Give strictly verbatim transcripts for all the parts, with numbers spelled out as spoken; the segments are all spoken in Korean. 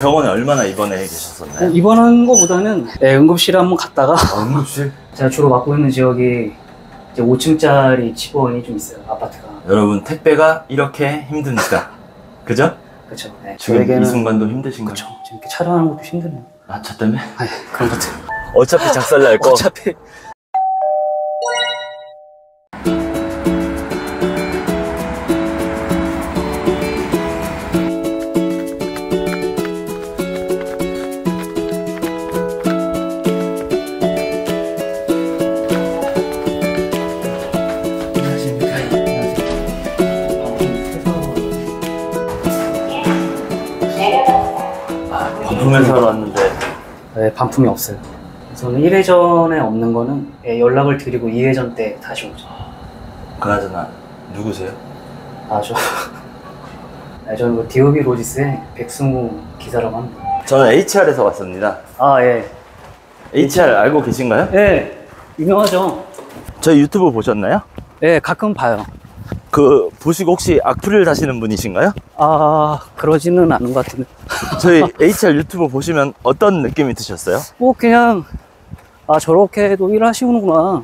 병원에 얼마나 입원해 계셨었나요? 입원한 거보다는 네, 응급실에 한번 갔다가 아, 응급실? 제가 주로 맡고 있는 지역이 이제 오 층짜리 집원이 좀 있어요. 아파트가. 여러분 택배가 이렇게 힘드니까 그죠? 그쵸. 네. 지금 저에게는... 이 순간도 힘드신가요? 그쵸. 지금 이렇게 촬영하는 것도 힘드네요. 아, 저 때문에? 아니, 그런 것 때문에. 어차피 작살날 거. 어차피. 반품을 사러 왔는데 네, 반품이 없어요. 저는 일 회전에 없는 거는 연락을 드리고 이 회전 때 다시 오죠. 그나저나 누구세요? 아, 저... 네, 저는 그 디오비 로지스의 백승우 기사라고 합니다. 저는 에이치알에서 왔습니다. 아, 예. 에이치알 알고 계신가요? 네, 유명하죠. 저희 유튜브 보셨나요? 네, 가끔 봐요. 그 보시고 혹시 악플을 다시는 분이신가요? 아, 그러지는 않은 것 같은데. 저희 에이치알 유튜브 보시면 어떤 느낌이 드셨어요? 뭐 그냥 아, 저렇게도 일하시는구나,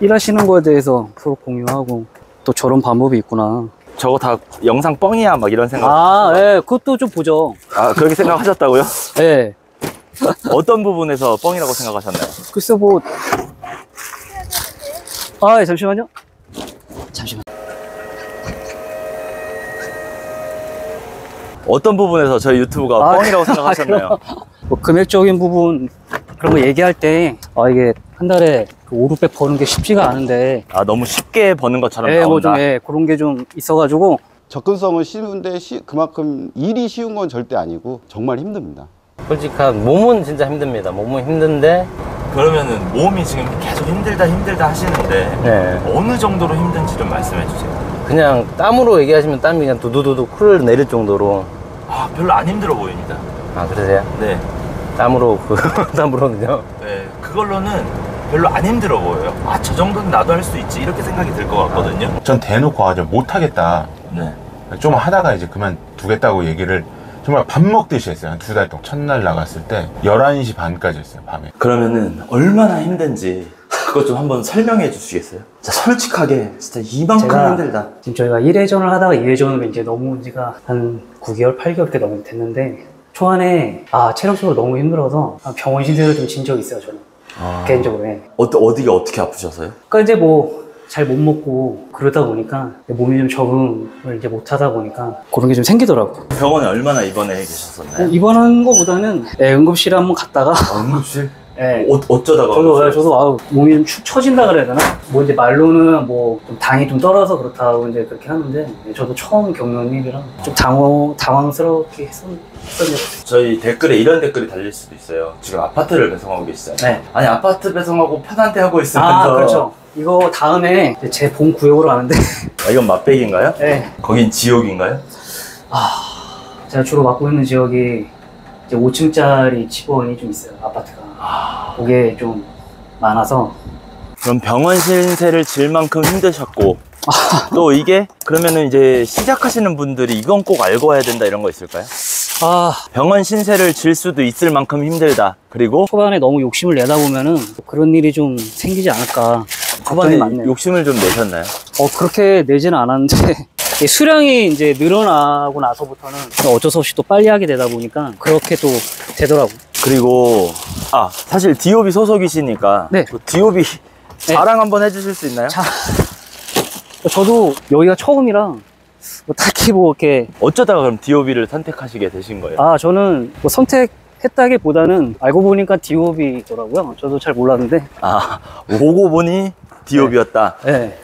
일하시는 거에 대해서 서로 공유하고 또 저런 방법이 있구나, 저거 다 영상 뻥이야 막 이런 생각. 아, 예, 그것도 좀 보죠. 아, 그렇게 생각하셨다고요? 예. 어떤 부분에서 뻥이라고 생각하셨나요? 글쎄 뭐 아, 예, 잠시만요. 잠시만. 어떤 부분에서 저희 유튜브가 아, 뻥이라고 생각하셨나요? 뭐 금액적인 부분 그런 거 얘기할 때 아, 이게 한 달에 그 오백, 육백 버는 게 쉽지가 않은데 아, 너무 쉽게 버는 것처럼 네, 나온다. 뭐 좀, 예, 그런 게 좀 있어가지고 접근성은 쉬운데 쉬, 그만큼 일이 쉬운 건 절대 아니고 정말 힘듭니다. 솔직한 몸은 진짜 힘듭니다. 몸은 힘든데 그러면은 몸이 지금 계속 힘들다 힘들다 하시는데 네. 어느 정도로 힘든지 좀 말씀해 주세요. 그냥 땀으로 얘기하시면 땀이 그냥 두두두두 쿨 내릴 정도로. 아, 별로 안 힘들어 보입니다. 아, 그러세요? 네. 땀으로 그 땀으로 그냥 네, 그걸로는 별로 안 힘들어 보여요. 아, 저 정도는 나도 할 수 있지 이렇게 생각이 들 것 같거든요. 아, 전 대놓고 아주 못하겠다 네. 좀 하다가 이제 그만두겠다고 얘기를 정말 밥 먹듯이 했어요. 한 두 달 동안. 첫날 나갔을 때 열한 시 반까지 했어요, 밤에. 그러면은 얼마나 힘든지 그것 좀 한번 설명해 주시겠어요? 자, 솔직하게 진짜 이만큼 힘들다. 지금 저희가 일 회전을 하다가 이 회전으로 이제 넘어온 지가 한 구 개월, 팔 개월 때 넘게 됐는데 초반에 아, 체력적으로 너무 힘들어서 병원 시술을 좀 진 적이 있어요, 저는. 아... 개인적으로. 예. 어, 어디가 어떻게 아프셔서요? 그러니까 이제 뭐 잘 못 먹고 그러다 보니까 몸이 좀 적응을 이제 못 하다 보니까 그런 게 좀 생기더라고요. 병원에 얼마나 입원해 계셨었나요? 입원한 거보다는 예, 응급실에 한번 갔다가 아, 응급실? 예. 어, 어쩌다가? 저도, 저도 아우, 몸이 좀 축 처진다 그래야 되나? 뭐 이제 말로는 뭐 좀 당이 좀 떨어져서 그렇다고 이제 그렇게 하는데 저도 처음 겪는 일이라 좀 당황, 당황스럽게 했었는데. 저희 댓글에 이런 댓글이 달릴 수도 있어요. 지금 아파트를 배송하고 계시잖아요. 네. 아니, 아파트 배송하고 편한데 하고 있으면서. 아, 그렇죠. 이거 다음에 제 본 구역으로 가는데. 아, 이건 맛백인가요? 네. 거긴 지옥인가요? 아, 제가 주로 맡고 있는 지역이 이제 오 층짜리 집원이 좀 있어요, 아파트가. 아... 그게 좀 많아서. 그럼 병원 신세를 질 만큼 힘드셨고 또 이게 그러면은 이제 시작하시는 분들이 이건 꼭 알고 와야 된다 이런 거 있을까요? 아, 병원 신세를 질 수도 있을 만큼 힘들다. 그리고 초반에 너무 욕심을 내다 보면은 그런 일이 좀 생기지 않을까. 초반에 욕심을 좀 내셨나요? 어, 그렇게 내지는 않았는데 수량이 이제 늘어나고 나서부터는 어쩔 수 없이 또 빨리 하게 되다 보니까 그렇게 또 되더라고요. 그리고 아, 사실 디오비 소속이시니까 네. 디오비 자랑 네. 한번 해주실 수 있나요? 자, 저도 여기가 처음이라 뭐 딱히 뭐 이렇게 어쩌다가 그럼 디오비를 선택하시게 되신 거예요? 아, 저는 뭐 선택 했다기보다는 알고 보니까 디오비더라고요. 저도 잘 몰랐는데 아, 보고 보니 디오비였다. 네. 네.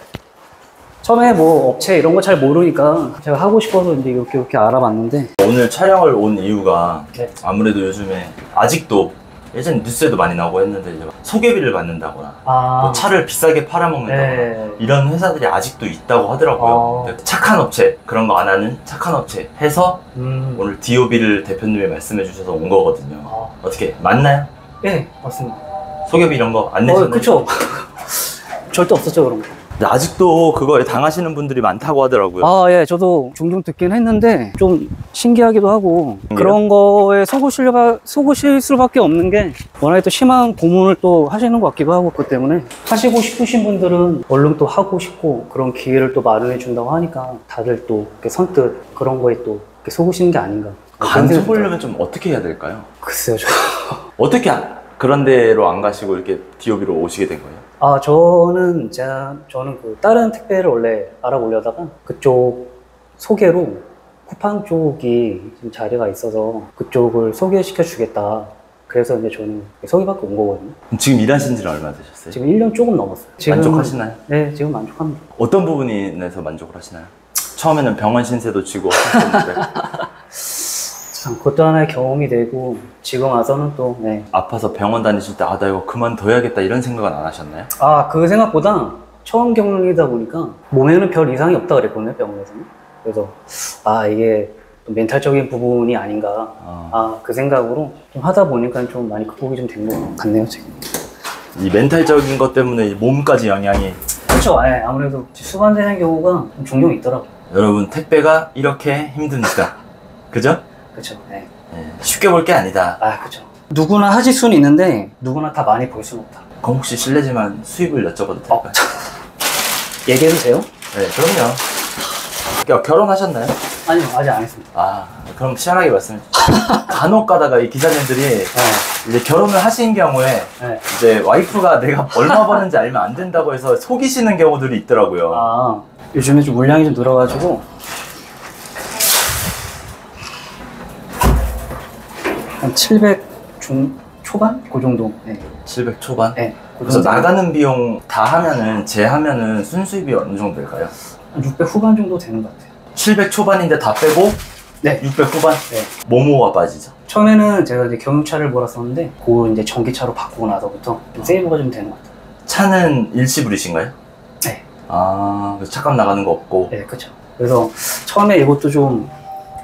처음에 뭐 업체 이런 거 잘 모르니까 제가 하고 싶어서 이제 이렇게 이렇게 알아봤는데 오늘 촬영을 온 이유가 네. 아무래도 요즘에 아직도 예전 뉴스에도 많이 나오고 했는데 이제 소개비를 받는다거나 아... 뭐 차를 비싸게 팔아먹는다거나 네. 이런 회사들이 아직도 있다고 하더라고요. 아... 착한 업체 그런 거 안 하는 착한 업체 해서 음... 오늘 디오비를 대표님이 말씀해 주셔서 온 거거든요. 아... 어떻게 맞나요? 네, 맞습니다. 소개비 이런 거 안 내셨나요? 어, 그쵸. 절대 없었죠 그런 거. 근데 아직도 그거에 당하시는 분들이 많다고 하더라고요. 아, 예, 저도 종종 듣긴 했는데 좀 신기하기도 하고, 음, 그런 거에 속으실, 속으실 수밖에 없는 게 워낙에 또 심한 고문을 또 하시는 것 같기도 하고, 그것 때문에 하시고 싶으신 분들은 얼른 또 하고 싶고 그런 기회를 또 마련해 준다고 하니까 다들 또 선뜻 그런 거에 또 속으시는 게 아닌가. 간섭 보려면 좀 어떻게 해야 될까요? 글쎄요, 저 어떻게 그런 데로 안 가시고 이렇게 디오비로 오시게 된 거예요? 아, 저는 제가 저는 그 다른 택배를 원래 알아보려다가 그쪽 소개로 쿠팡 쪽이 지금 자리가 있어서 그쪽을 소개시켜 주겠다. 그래서 이제 저는 소개받고 온 거거든요. 지금 일하신 지는 얼마 되셨어요? 지금 일 년 조금 넘었어요. 지금, 만족하시나요? 네, 지금 만족합니다. 어떤 부분에서 만족을 하시나요? 처음에는 병원 신세도 지고 하셨는데 참, 그것도 하나의 경험이 되고 지금 와서는 또, 네. 아파서 병원 다니실 때 아, 나 이거 그만둬야겠다 이런 생각은 안 하셨나요? 아, 그 생각보다 처음 경험이다 보니까 몸에는 별 이상이 없다 그랬거든요, 병원에서는. 그래서 아, 이게 멘탈적인 부분이 아닌가, 아, 아, 그 생각으로 좀 하다 보니까 좀 많이 극복이 좀 된 것 같네요, 지금. 이 멘탈적인 것 때문에 이 몸까지 영향이. 그렇죠, 네, 아무래도 수반되는 경우가 좀 종종 있더라고요. 여러분, 택배가 이렇게 힘듭니다. 그죠? 그렇죠. 네. 네. 쉽게 볼 게 아니다. 아, 그렇죠. 누구나 하실 수는 있는데 누구나 다 많이 볼 수는 없다. 그럼 혹시 실례지만 수입을 여쭤봐도 될까요? 어, 얘기해도 돼요? 네, 그럼요. 결혼하셨나요? 아니요, 아직 안 했습니다. 아, 그럼 시원하게 말씀해 주세요. 간혹 가다가 이 기자님들이 네. 이제 결혼을 하신 경우에 네. 이제 와이프가 내가 얼마 버는지 알면 안 된다고 해서 속이시는 경우들이 있더라고요. 아, 요즘에 좀 물량이 좀 늘어가지고 한 칠백 중 초반? 그 정도. 네. 칠백 초반? 네. 그 그래서 나가는 비용 다 하면은, 제 하면은 순수입이 어느 정도 될까요? 한 육백 후반 정도 되는 것 같아요. 칠백 초반인데 다 빼고? 네. 육백 후반? 네. 뭐뭐가 빠지죠? 처음에는 제가 이제 경유차를 몰았었는데, 그 이제 전기차로 바꾸고 나서부터 좀 세이브가 좀 되는 것 같아요. 차는 일시불이신가요? 네. 아, 그래서 차값 나가는 거 없고? 네, 그렇죠. 그래서 처음에 이것도 좀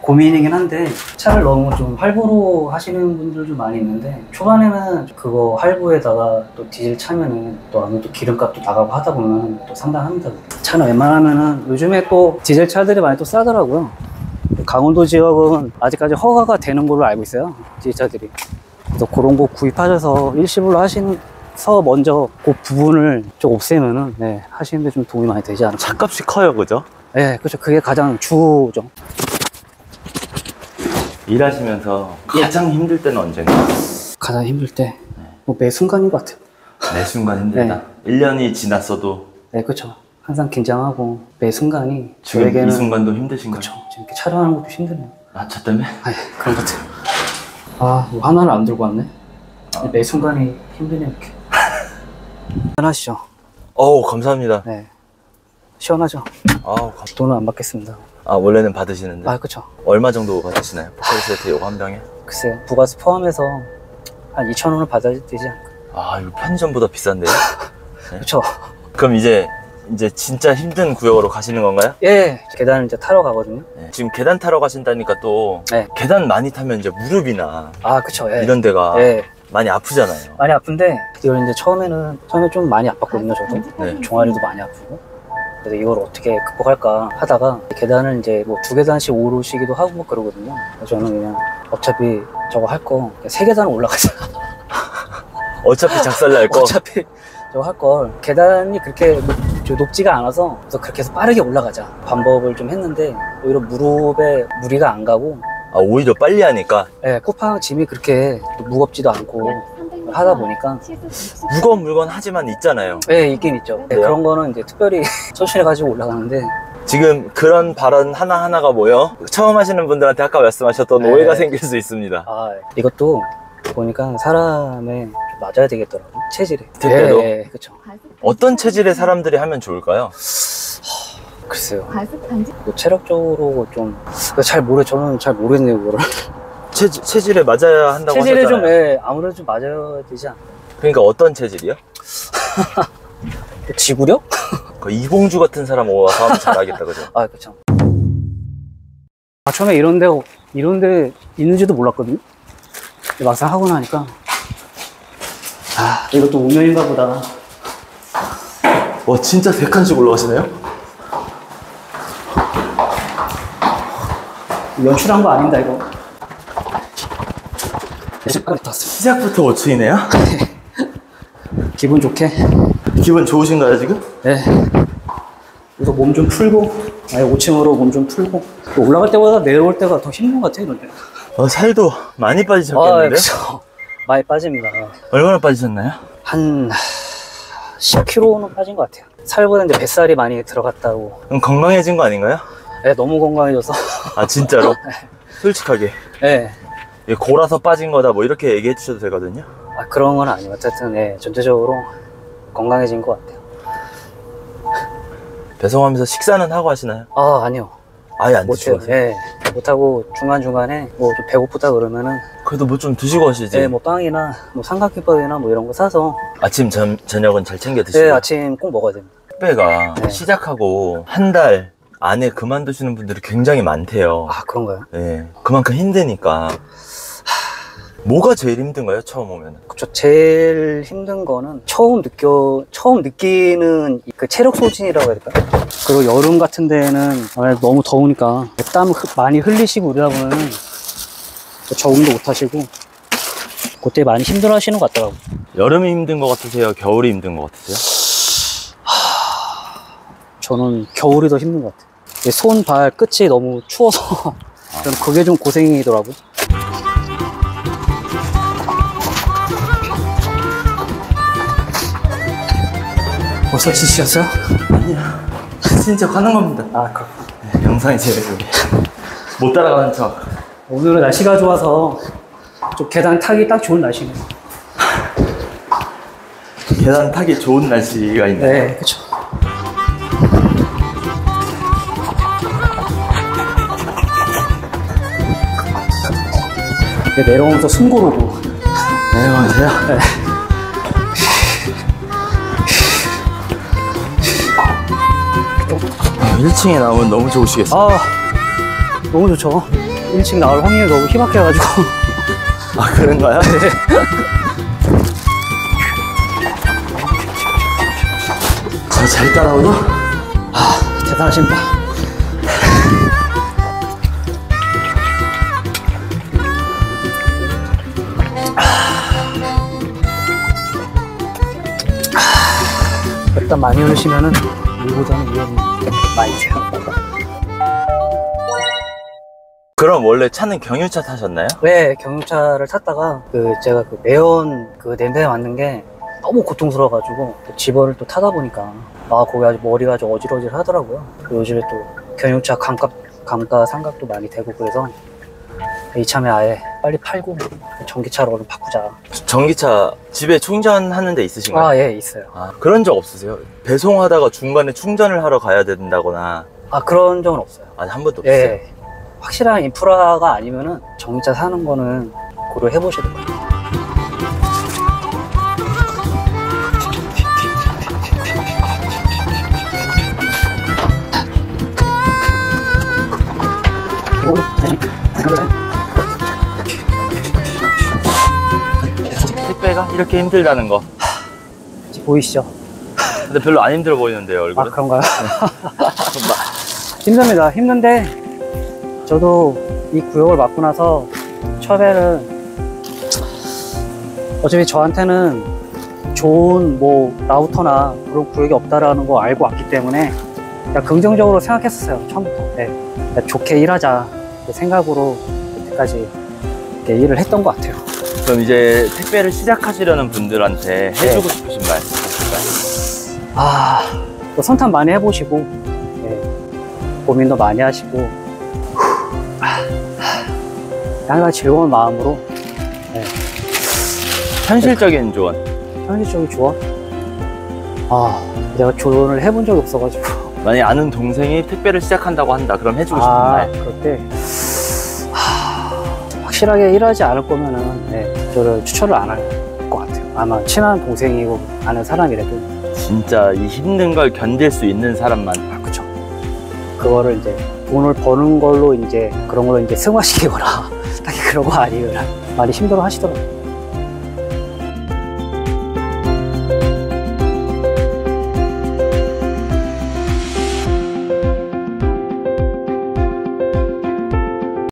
고민이긴 한데, 차를 너무 좀 할부로 하시는 분들 좀 많이 있는데, 초반에는 그거 할부에다가 또 디젤 차면은 또 아니면 또 기름값도 나가고 하다 보면 또 상당합니다. 차는 웬만하면은 요즘에 또 디젤 차들이 많이 또 싸더라고요. 강원도 지역은 아직까지 허가가 되는 걸로 알고 있어요, 디젤 차들이. 그래서 그런 거 구입하셔서 일시불로 하시는, 서 먼저 그 부분을 좀 없애면은, 네, 하시는데 좀 도움이 많이 되지 않을까. 차값이 커요, 그죠? 네, 그렇죠. 그게 가장 주죠. 일하시면서 가장 힘들 때는 언젠가요? 가장 힘들 때? 네. 뭐 매 순간인 것 같아요. 매 순간 힘들다? 네. 일 년이 지났어도? 네, 그렇죠. 항상 긴장하고 매 순간이 지금 저에게는... 이 순간도 힘드신가요? 그렇죠. 지금 이렇게 촬영하는 것도 힘드네요. 아, 저 때문에? 네, 그런 것 같아요. 아, 뭐 하나를 안 들고 왔네? 아. 매 순간이 힘드네요, 이렇게. 시원하시죠? 어우, 감사합니다. 네, 시원하죠? 아우, 감... 돈은 안 받겠습니다. 아, 원래는 받으시는데? 아, 그렇죠. 얼마 정도 받으시나요? 포털 세트 요거 한 병에? 글쎄요, 부가세 포함해서 한 이천 원을 받아야 되지 않을까. 아, 이거 편의점보다 비싼데요? 네? 그렇죠. 그럼 이제 이제 진짜 힘든 구역으로 가시는 건가요? 예, 계단을 이제 타러 가거든요. 예. 지금 계단 타러 가신다니까 또 예. 계단 많이 타면 이제 무릎이나 아, 그렇죠. 예. 이런 데가 예. 많이 아프잖아요. 많이 아픈데 이걸 이제 처음에는 처음에 좀 많이 아팠거든요, 저도. 네. 종아리도 많이 아프고. 그래서 이걸 어떻게 극복할까 하다가 계단을 이제 뭐 두 계단씩 오르시기도 하고 그러거든요. 저는 그냥 어차피 저거 할 거 세 계단 올라가자. 어차피 작살날 거. 어차피 저거 할 걸. 계단이 그렇게 높지가 않아서 그래서 그렇게 해서 빠르게 올라가자. 방법을 좀 했는데 오히려 무릎에 무리가 안 가고. 아, 오히려 빨리 하니까. 네, 쿠팡 짐이 그렇게 무겁지도 않고. 하다 보니까 무거운 물건 하지만 있잖아요. 네, 있긴 있죠. 네, 그런 거는 이제 특별히 소신해 가지고 올라가는데 지금 그런 발언 하나하나가 모여 처음 하시는 분들한테 아까 말씀하셨던 네. 오해가 생길 수 있습니다. 아, 이것도 보니까 사람에 맞아야 되겠더라고요, 체질에. 택배도? 네, 그렇죠. 어떤 체질의 사람들이 하면 좋을까요? 하, 글쎄요, 뭐 체력적으로 좀 잘 모르, 저는 잘 모르겠네요, 그거를. 체질, 체질에 맞아야 한다고 체질에 하셨잖아요. 체질에 좀, 예, 아무래도 좀 맞아야 되지 않나요? 그러니까 어떤 체질이요? 지구력? 그 이봉주 같은 사람 와서 하면 잘하겠다, 그죠? 아, 그쵸. 아, 처음에 이런 데, 이런 데 있는지도 몰랐거든요? 근데 막상 하고 나니까 아, 이것도 운명인가 보다. 와, 진짜 대칸씩 올라가시네요? 연출한 거 아닌가, 이거? 시작부터, 시작부터 오층이네요? 기분 좋게. 기분 좋으신가요, 지금? 네. 그래서 몸 좀 풀고, 아예 오층으로 몸 좀 풀고. 올라갈 때보다 내려올 때가 더 힘든 것 같아요, 근데. 어, 살도 많이 빠지셨겠는데? 아, 그쵸. 많이 빠집니다. 얼마나 빠지셨나요? 한 십 킬로그램는 빠진 것 같아요. 살보다 이제 뱃살이 많이 들어갔다고. 그럼 건강해진 거 아닌가요? 네, 너무 건강해져서. 아, 진짜로? 네. 솔직하게? 네. 골아서 빠진 거다 뭐 이렇게 얘기해 주셔도 되거든요? 아, 그런 건 아니에요. 어쨌든 네, 전체적으로 건강해진 것 같아요. 배송하면서 식사는 하고 하시나요? 아, 아니요. 아예 안 드시고 하세요? 네. 못하고 중간중간에 뭐 좀 배고프다 그러면은 그래도 뭐 좀 드시고 하시지? 네, 뭐 빵이나 뭐 삼각김밥이나 뭐 이런 거 사서. 아침, 점, 저녁은 잘 챙겨 드시고? 네, 아침 꼭 먹어야 됩니다. 택배가 네. 시작하고 한 달 안에 그만두시는 분들이 굉장히 많대요. 아, 그런가요? 네, 그만큼 힘드니까. 뭐가 제일 힘든가요? 처음 오면? 그쵸, 제일 힘든 거는 처음 느껴, 처음 느끼는 그 체력 소진이라고 해야 될까요? 그리고 여름 같은 데는 너무 더우니까 땀 많이 흘리시고 이러다 보면 적응도 못 하시고 그때 많이 힘들어 하시는 것 같더라고요. 여름이 힘든 것 같으세요? 겨울이 힘든 것 같으세요? 하... 저는 겨울이 더 힘든 것 같아요. 손, 발 끝이 너무 추워서 아. 그게 좀 고생이더라고요. 벌써 지치셨어요? 아니야. 지친 척 하는 겁니다. 아, 그럼. 네, 영상이 제일 좋게. 못 따라가는 척. 오늘은 날씨가 좋아서 좀 계단 타기 딱 좋은 날씨네요. 계단 타기 좋은 날씨가 있네요. 네, 그렇죠. 네, 내려오면서 숨 고르고. 내려오세요? 네. 일층에 나오면 너무 좋으시겠어요? 아, 너무 좋죠. 일층 나올 확률이 너무 희박해가지고. 아, 그런가요? 네. 저 잘 따라오죠? 아, 대단하십니다. 일단 많이 오시면은 물보다는 위험해요. 많이세요. 그럼 원래 차는 경유차 타셨나요? 네, 경유차를 탔다가 그 제가 그 매연 그 냄새에 맡는 게 너무 고통스러워가지고 집어를 또 타다 보니까 아, 거기 아주 머리가 좀 어질어질 하더라고요. 요즘에 또 경유차 감가 감가 상각도 많이 되고 그래서 이참에 아예 빨리 팔고 전기차로 바꾸자. 전기차 집에 충전하는 데 있으신가요? 아, 예, 있어요. 아, 그런 적 없으세요? 배송하다가 중간에 충전을 하러 가야 된다거나. 아, 그런 적은 없어요. 아니, 한 번도 없어요? 예, 확실한 인프라가 아니면은 전기차 사는 거는 고려해 보셔도 돼요. 택배가 이렇게 힘들다는 거 보이시죠? 근데 별로 안 힘들어 보이는데요, 얼굴은? 아, 그런가요? 힘듭니다. 힘든데 저도 이 구역을 맡고 나서 처음에는 어차피 저한테는 좋은 뭐 라우터나 그런 구역이 없다라는 거 알고 왔기 때문에 그냥 긍정적으로 생각했었어요, 처음부터. 네, 좋게 일하자 생각으로 그때까지 일을 했던 것 같아요. 그럼 이제 택배를 시작하시려는 분들한테 해주고 네. 싶으신 말씀 있을까요? 아, 또 선탐 많이 해보시고 네, 고민도 많이 하시고 항상 즐거운 마음으로 네. 현실적인 조언. 현실적인 조언? 아, 내가 조언을 해본 적이 없어가지고. 만약에 아는 동생이 택배를 시작한다고 한다, 그럼 해주고 싶은 아, 말? 그럴 때 확실하게 일하지 않을 거면은 네, 저를 추천을 안 할 것 같아요. 아마 친한 동생이고 아는 사람이라도 진짜 이 힘든 걸 견딜 수 있는 사람만. 아, 그쵸. 그거를 이제 돈을 버는 걸로 이제 그런 걸로 이제 승화시키거나 딱히 그런 거 아니거나 많이 힘들어 하시더라고요.